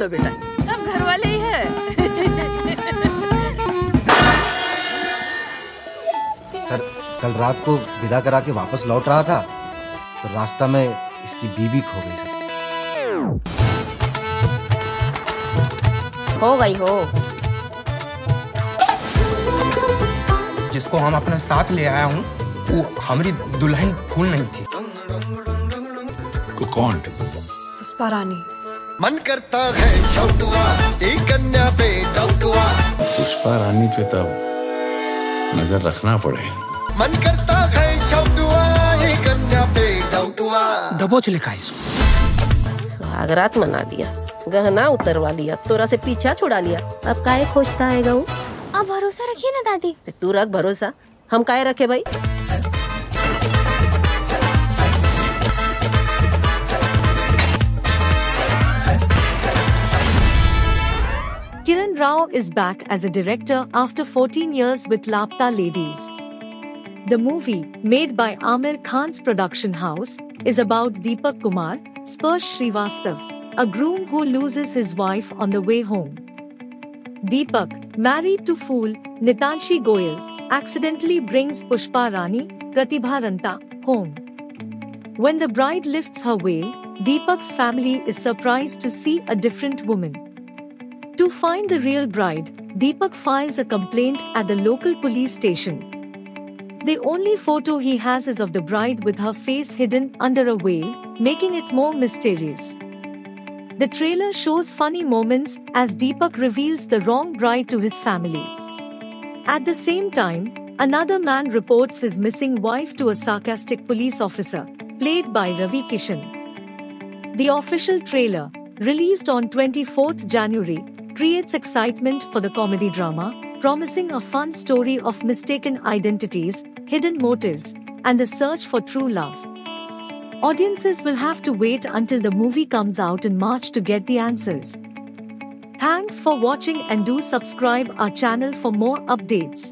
लो बेटा, सब घर वाले ही है। सर, कल रात को विदा करा के वापस लौट रहा था तो रास्ता में इसकी बीवी खो गई। सर खो गई हो? जिसको हम अपने साथ ले आया हूँ वो हमारी दुल्हन फूल नहीं थी। कौन? पुष्पा रानी। मन करता है एक कन्या पे पुष्पा रानी पे तब नजर रखना पड़े। मन करता है एक कन्या पे दबोच लिखा सुहागरात मना दिया, गहना उतरवा लिया, तोरा से पीछा छुड़ा लिया, अब काहे खोजता है गऊ? आप भरोसा रखिए ना दादी। तू रख भरोसा, हम काहे रखे भाई। Kiran Rao is back as a director after 14 years with Laapataa Ladies. The movie, made by Aamir Khan's production house, is about Deepak Kumar, Sparsh Shrivastav, a groom who loses his wife on the way home. Deepak, married to Phool, Nitanshi Goel, accidentally brings Pushpa Rani, Pratibha Ranta, home. When the bride lifts her veil, Deepak's family is surprised to see a different woman. To find the real bride, Deepak files a complaint at the local police station. The only photo he has is of the bride with her face hidden under a veil, making it more mysterious. The trailer shows funny moments as Deepak reveals the wrong bride to his family. At the same time, another man reports his missing wife to a sarcastic police officer, played by Ravi Kishan. The official trailer, released on 24th January, creates excitement for the comedy drama, promising a fun story of mistaken identities, hidden motives, and the search for true love. Audiences will have to wait until the movie comes out in March to get the answers. Thanks for watching and do subscribe our channel for more updates.